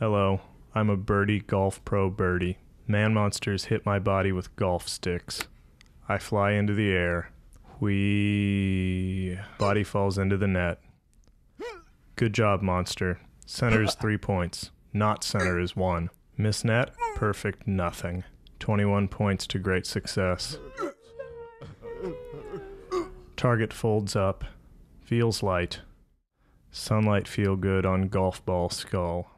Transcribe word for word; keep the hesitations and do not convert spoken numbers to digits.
Hello, I'm a Birdee Golf Pro birdie. Man monsters hit my body with golf sticks. I fly into the air. Whee. Body falls into the net. Good job, monster. Center is three points. Not center is one. Miss net, perfect nothing. twenty-one points to great success. Target folds up. Feels light. Sunlight feel good on golf ball skull.